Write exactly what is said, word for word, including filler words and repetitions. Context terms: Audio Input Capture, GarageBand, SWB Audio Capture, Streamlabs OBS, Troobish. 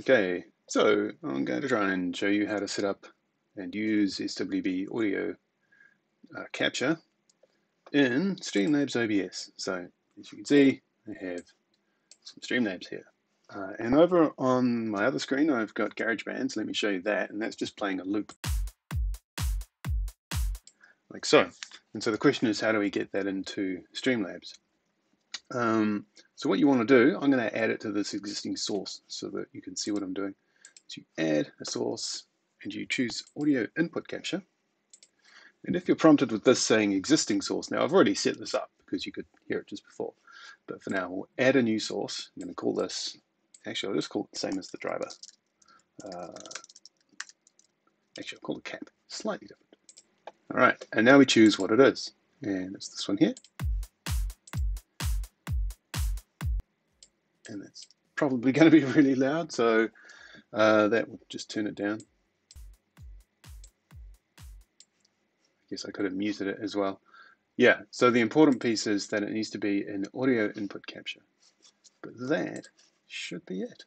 Okay, so I'm going to try and show you how to set up and use S W B Audio uh, Capture in Streamlabs O B S. So as you can see, I have some Streamlabs here. Uh, and over on my other screen, I've got GarageBand, so let me show you that. And that's just playing a loop. Like so. And so the question is, how do we get that into Streamlabs? Um, so what you want to do, I'm going to add it to this existing source so that you can see what I'm doing. So you add a source and you choose audio input capture. And if you're prompted with this saying existing source, now I've already set this up because you could hear it just before. But for now, we'll add a new source. I'm going to call this, actually I'll just call it the same as the driver. Uh, actually I'll call the cap, slightly different. All right, and now we choose what it is. And it's this one here. And that's probably going to be really loud, so uh, that will just turn it down. I guess I could have muted it as well. Yeah, so the important piece is that it needs to be an audio input capture. But that should be it.